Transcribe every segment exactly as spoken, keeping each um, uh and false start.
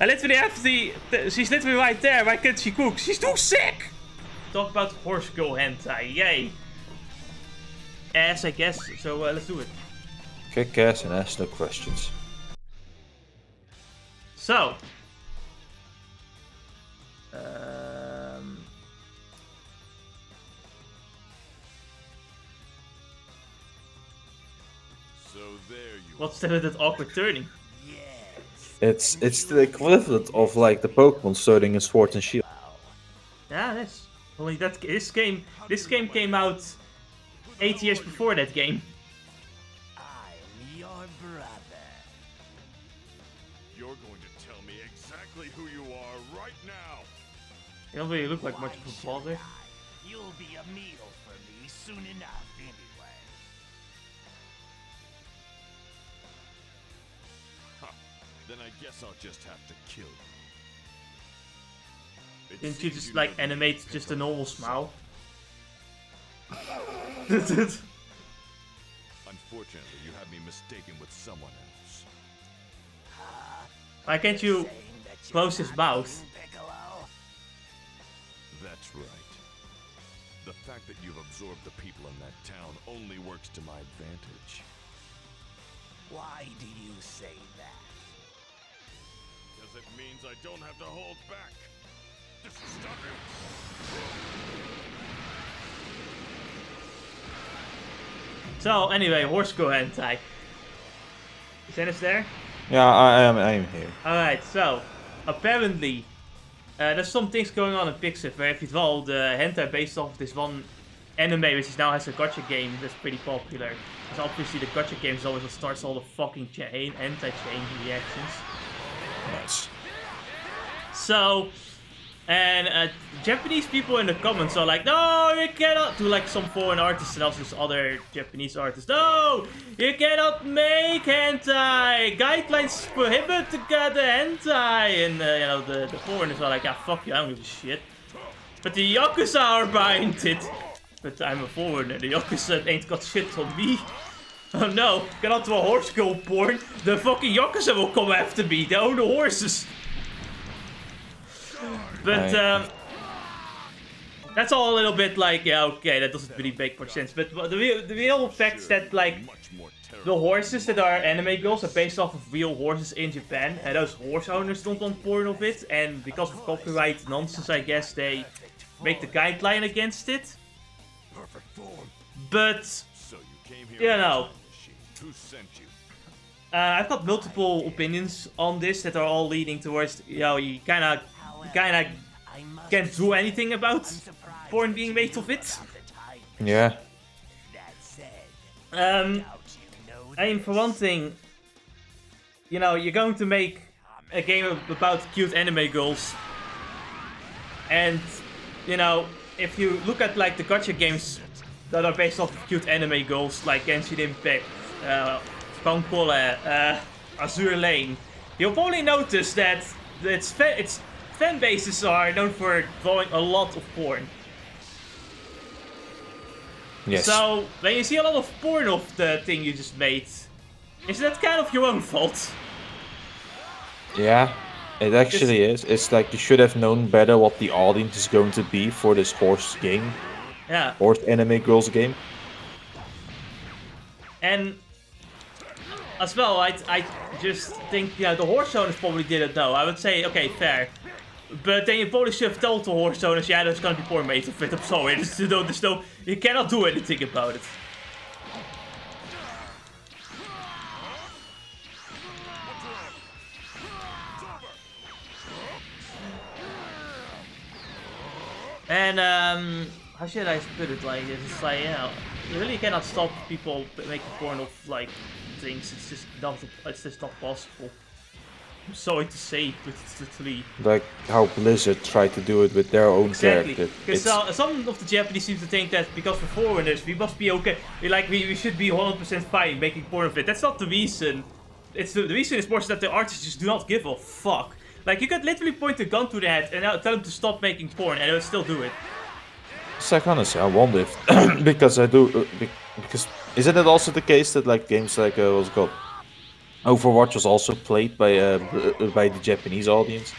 I literally have the, the... She's literally right there. Why can't she cook? She's too sick! Talk about horse girl hentai. Yay. Ass, I guess. So uh, let's do it. Kick ass and ask no questions. So. Um... So there you What's the that awkward turning? It's it's the equivalent of like the Pokémon starting in Sword and Shield. Yeah, that's only that this game this game came out eight years before that game. I'm your brother. You're going to tell me exactly who you are right now. You don't really look like much of a father. You'll be a meal for me soon enough. Then I guess I'll just have to kill you. Didn't you just like animate just a normal smile? Unfortunately, you have me mistaken with someone else. Why can't you close his mouth? That's right. The fact that you've absorbed the people in that town only works to my advantage. Why do you say that? It means I don't have to hold back. Just stop it. So anyway, horse go hentai. Is Enes there? Yeah, I am. I am here. All right. So apparently, uh, there's some things going on in Pixiv where if you follow the hentai based off this one anime, which now has a gacha game that's pretty popular. So obviously the gacha game is always what starts all the fucking chain hentai chain reactions. Nice. So, and uh, Japanese people in the comments are like, no, you cannot do like some foreign artists and also other Japanese artists. No, you cannot make hentai. Guidelines prohibit the, uh, the hentai. And uh, you know, the, the foreigners are like, ah, fuck you, I don't give a shit. But the Yakuza are behind it. But I'm a foreigner. The Yakuza ain't got shit on me. Oh no, cannot do a horse girl porn. The fucking Yakuza will come after me. They own the horses. But, um... that's all a little bit like, yeah, okay, that doesn't really make much sense. But the real, the real fact's that, like, the horses that are anime girls are based off of real horses in Japan. And those horse owners don't want porn of it. And because of copyright nonsense, I guess, they make the guideline against it. But... You know, uh, I've got multiple opinions on this that are all leading towards, you know, you kinda, you kinda can't do anything about porn being made of it. Yeah. Um, I mean, for one thing, you know, you're going to make a game about cute anime girls. And, you know, if you look at, like, the gacha games that are based off of cute anime girls like Genshin Impact, uh, Piccolo, Azur Lane. You'll probably notice that its, fa its fan bases are known for drawing a lot of porn. Yes. So, when you see a lot of porn of the thing you just made, is that kind of your own fault? Yeah, it actually it's is. It's like you should have known better what the audience is going to be for this horse game. Yeah. Or anime girls game. And as well, I I just think, yeah, the horse owners probably did it though. I would say, okay, fair. But then you probably should have told the horse owners, yeah, there's gonna be porn made of it. I'm sorry, there's no, there's no, you cannot do anything about it. And um. How should I put it? Like, it's like, you know, you really cannot stop people making porn of, like, things. It's just not, it's just not possible. I'm sorry to say, but it's literally... Like how Blizzard tried to do it with their own exactly. character. Because uh, some of the Japanese seem to think that because we're foreigners, we must be okay. Like, we, we should be one hundred percent fine making porn of it. That's not the reason. It's the, the reason is more so that the artists just do not give a fuck. Like, you could literally point a gun to their head and tell them to stop making porn and they'll still do it. So honestly, I wonder if because I do uh, be, because isn't it also the case that like games like uh, what's it called Overwatch was also played by uh, by the Japanese audience.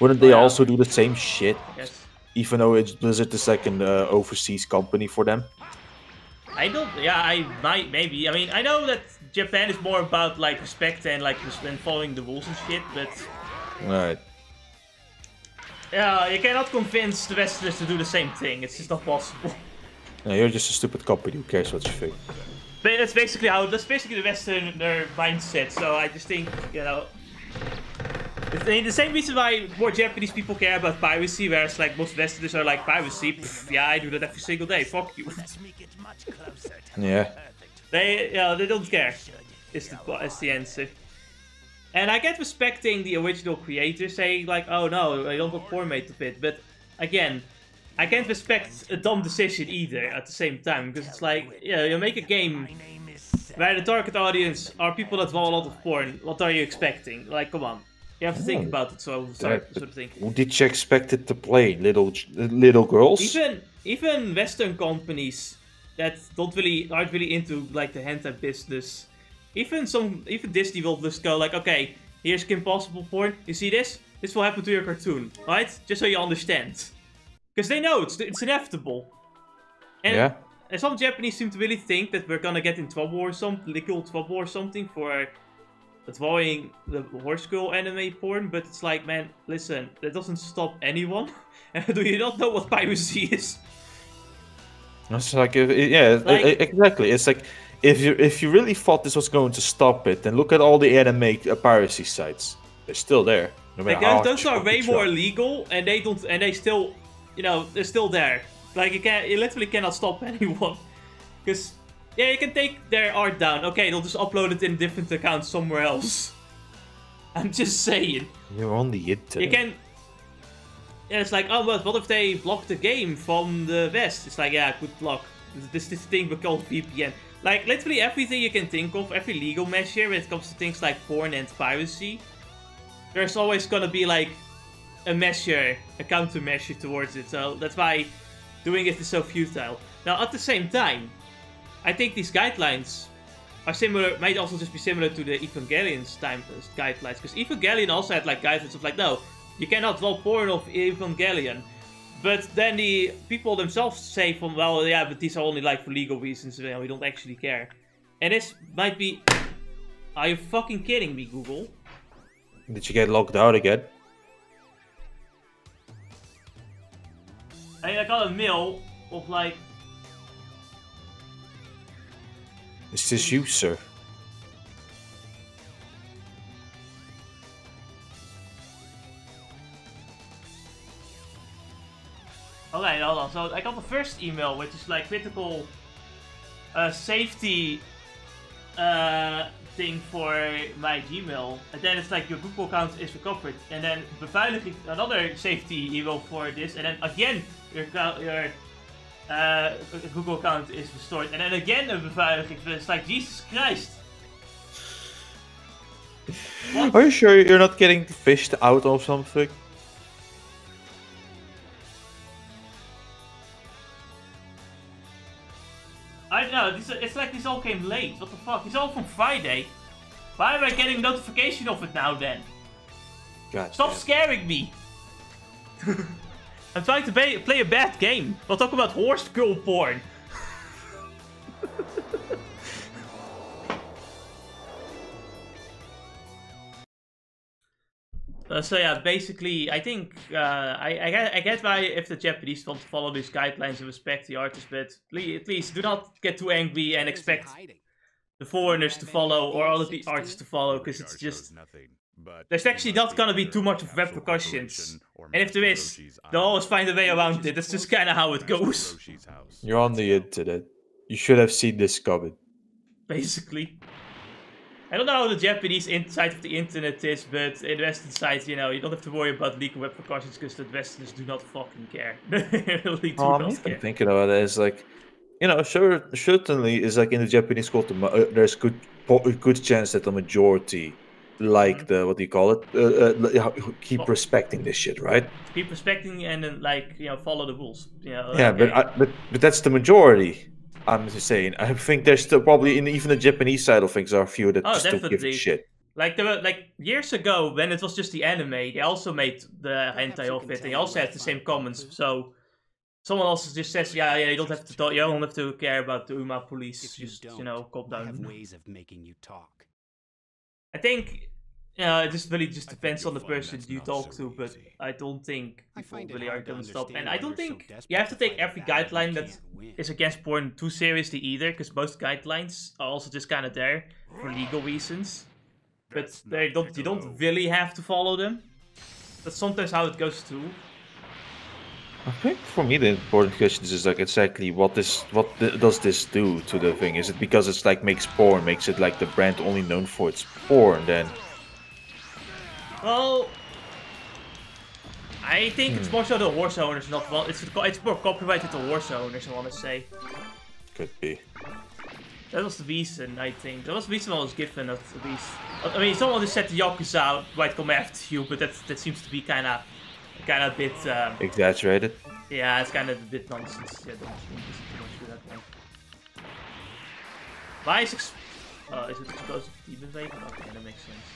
Wouldn't they wow. also do the same shit? Yes. Even though it's Blizzard the second uh, overseas company for them. I don't. Yeah, I might maybe. I mean, I know that Japan is more about like respect and like and following the rules and shit, but. All right. Yeah, you cannot convince the Westerners to do the same thing. It's just not possible. No, you're just a stupid company. Who cares what you think? But that's basically how. That's basically the Westerner mindset. So I just think, you know, the same reason why more Japanese people care about piracy, whereas like most Westerners are like, piracy, pff, yeah, I do that every single day. Fuck you. Yeah. They, you know, they don't care. Is the is the answer. And I get respecting the original creator saying like, oh no, I don't conformate to it. But again, I can't respect a dumb decision either at the same time, because it's like, yeah, you make a game where the target audience are people that want a lot of porn. What are you expecting? Like, come on. You have to think about it, so sorry, yeah, sort of thing. Who did you expect it to play, little little girls? Even even Western companies that don't really aren't really into like the hentai business. Even some even Disney will just go like, okay, here's Kim Possible porn. You see this? This will happen to your cartoon, right? Just so you understand, because they know it's it's inevitable. And, yeah. And some Japanese seem to really think that we're gonna get in trouble or something, legal trouble or something for. Drawing the horse girl anime porn, but it's like, man, listen, that doesn't stop anyone. Do you not know what piracy is? It's like, if, yeah, like, exactly. It's like, if you if you really thought this was going to stop it, then look at all the anime uh, piracy sites. They're still there. No matter like, how those are way more illegal, and they don't, and they still, you know, they're still there. Like, you can't, you literally cannot stop anyone, because. Yeah, you can take their art down. Okay, they'll just upload it in a different account somewhere else. I'm just saying. You're on the internet. You can... Yeah, it's like, oh, but what if they block the game from the West? It's like, yeah, good luck. This, this thing we call V P N. Like, literally everything you can think of, every legal measure when it comes to things like porn and piracy, there's always gonna be, like, a measure, a countermeasure towards it. So that's why doing it is so futile. Now, at the same time, I think these guidelines are similar, might also just be similar to the Evangelion's time uh, guidelines, because Evangelion also had like guidelines of like, no, you cannot draw porn of Evangelion. But then the people themselves say from, well, yeah, but these are only like for legal reasons, you know, we don't actually care. And this might be, are you fucking kidding me, Google? Did you get locked out again? I got a mail of like, is this you, sir? Alright, hold on. So I got the first email, which is like critical uh, safety uh, thing for my Gmail. And then it's like your Google account is recovered. And then beveiliging another safety email for this. And then again, your account... Your Uh, Google account is restored, and then again a beveiliging. It's like, Jesus Christ! What? Are you sure you're not getting fished out or something? I don't know, this, it's like this all came late. What the fuck? It's all from Friday. Why am I getting notification of it now then? God Stop damn. scaring me! I'm trying to pay, play a bad game. We'll talk about horse girl porn. uh, so yeah, basically, I think uh, I, I get I get why if the Japanese want to follow these guidelines and respect the artists, but please, at least do not get too angry and expect the foreigners to follow or all of the artists to follow, because it's just. But there's actually not gonna be too much of repercussions, and if there is, they'll always find a way around it. That's just kinda how it goes. You're on the internet. You should have seen this coming. Basically. I don't know how the Japanese side of the internet is, but in the Western side, you know, you don't have to worry about legal repercussions because the Westerners do not fucking care. They really do um, not care. I'm thinking about it, it's like, you know, sure, certainly, it's like in the Japanese culture, uh, there's good, good chance that the majority like the what do you call it? Uh, uh, keep well, respecting this shit, right? Keep respecting and then like you know follow the rules. You know, yeah, okay. but, I, but but that's the majority. I'm just saying. I think there's still probably in even the Japanese side of things are few that oh, still definitely. give a shit. Like, there were, like, years ago, when it was just the anime, they also made the hentai of it. They also had the same comments, so... Someone else just says, yeah, yeah, you don't have to talk, you don't have to care about the Uma police, if you just, you know, calm down. Have ways of making you talk. I think, uh, it just really just depends on the person you talk so to, but easy. I don't think people really are going to stop. And I don't think so you have to take every guideline that win. is against porn too seriously either, because most guidelines are also just kind of there for legal reasons. But they don't, you don't really have to follow them. That's sometimes how it goes too. I think for me the important question is like exactly what is what th does this do to the thing? Is it because it's like makes porn, makes it like the brand only known for its porn? Then, well, I think hmm. it's more so the horse owners, not well. It's it's more copyrighted to horse owners, I want to say. Could be. That was the reason, I think. That was the reason I was given. At least, I mean, someone just said the Yakuza might come after you, but that that seems to be kind of. Kind of a bit um, exaggerated. Yeah, it's kind of a bit nonsense. Yeah, don't, don't do that one. Why is ex uh, is it explosive demon vape? Okay, that makes sense.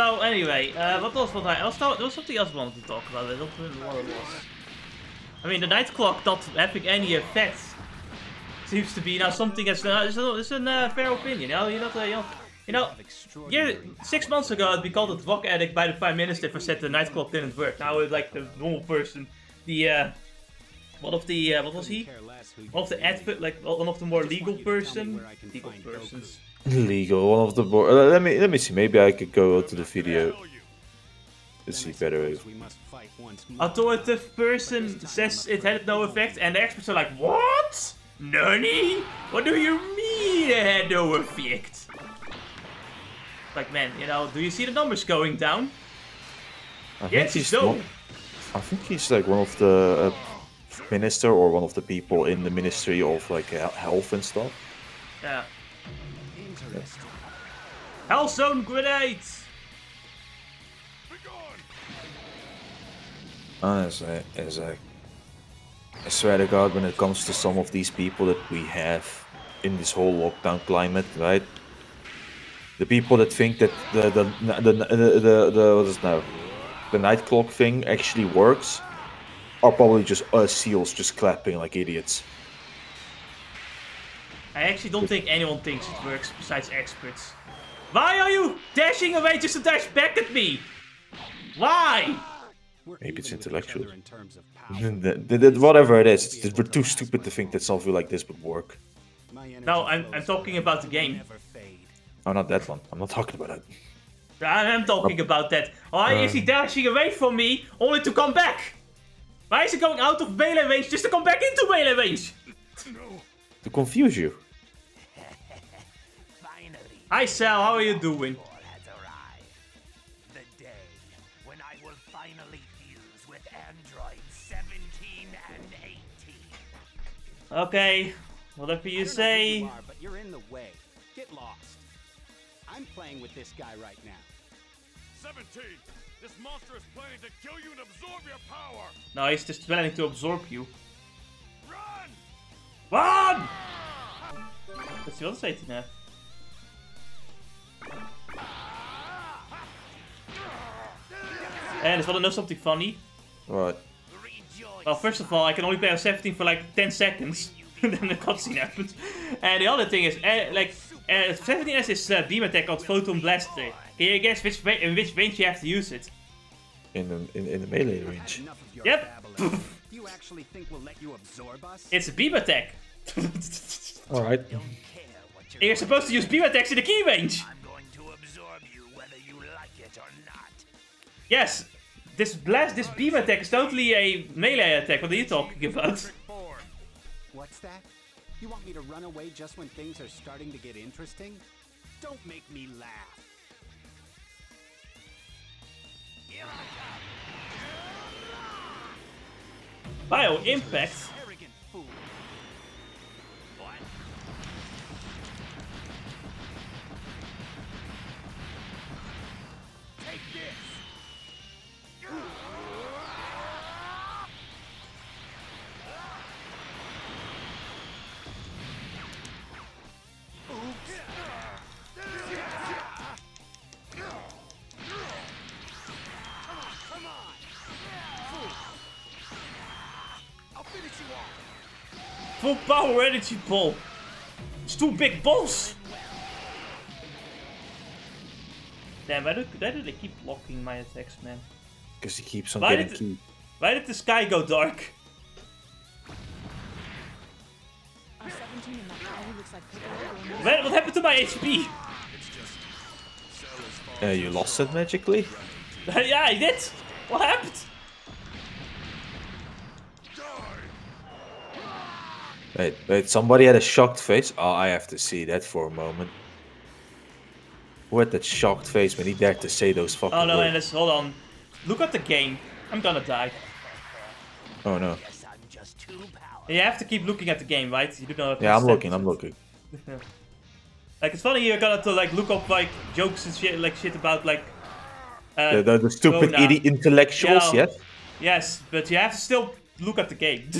So anyway, uh, what else was I? I was there was something else I wanted to talk about. I don't remember what it was. I mean, the night clock not having any effect seems to be now something that's uh, it's a, it's a uh, fair opinion. You know, you're not, uh, you're, you know, year, six months ago I'd be called a drug addict by the prime minister for said the night clock didn't work. Now it's like the normal person, the uh, one of the uh, what was he? One of the advocate, like one of the more legal person, legal persons. Legal, one of the more. Uh, let me let me see. Maybe I could go to the video to see better. Authoritative person says it had no effect, and the experts are like, "What? Nani? What do you mean it had no effect?" Like, man, you know, do you see the numbers going down? I yes, he's no. One, I think he's like one of the uh, minister or one of the people in the ministry of like health and stuff. Yeah. Hellstone grenades! Honestly, as I, I swear to God, when it comes to some of these people that we have in this whole lockdown climate, right? The people that think that the the the the the, the, the what is it now? The night clock thing actually works are probably just us seals just clapping like idiots. I actually don't think anyone thinks it works besides experts. Why are you dashing away just to dash back at me? Why? Maybe it's intellectual. the, the, the, whatever it is, it's, we're too stupid to think that something like this would work. No, I'm, I'm talking about the game. Oh, not that one. I'm not talking about that. I am talking about that. Why uh, is he dashing away from me only to come back? Why is he going out of melee range just to come back into melee range? No. To confuse you. Hi Sal, how are you doing? The day when I will finally fuse with Android seventeen and eighteen. Okay, whatever you say. You are, but you're in the way. Get lost. I'm playing with this guy right now. seventeen. This monster is planning to kill you and absorb your power. No, he's just planning to absorb you. Run! Run! That's the other side now. And it's want to know something funny. Right. Well, first of all, I can only play on seventeen for like ten seconds. Then the cutscene happens. And the other thing is, uh, like, uh, seventeen S is uh, beam attack called Photon Blaster. Can you guess which in which range you have to use it? In the in, in the melee range. Yep. You actually think we'll let you absorb us? It's a beam attack. All right. And you're supposed to use beam attacks in the key range. I'm going to absorb you whether you like it or not. Yes, this blast, this beam attack is totally a melee attack. What are you talking about? What's that? You want me to run away just when things are starting to get interesting? Don't make me laugh. Here I come. Bio Impact. Arrogant fool. What? Take this. Full power energy ball. It's two big balls. Damn, why do, why do they keep blocking my attacks, man? Because he keeps on why getting key. Why did the sky go dark? Where, what happened to my H P? Uh, you lost it magically? Yeah, I did. What happened? Wait, wait, somebody had a shocked face? Oh, I have to see that for a moment. Who had that shocked face when he dared to say those fucking words? Oh no, words? Enes, hold on. Look at the game. I'm gonna die. Oh no. You have to keep looking at the game, right? You do not have to yeah, I'm looking, it. I'm looking. Like, it's funny you're gonna have to like, look up like jokes and shit, like shit about like... Uh, the, the, the stupid idiot intellectuals, yeah, yes? Yes, but you have to still look at the game.